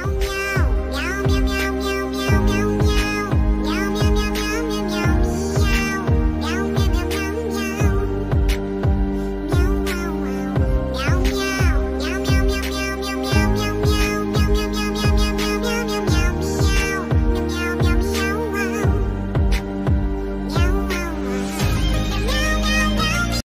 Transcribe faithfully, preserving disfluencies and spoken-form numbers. down now.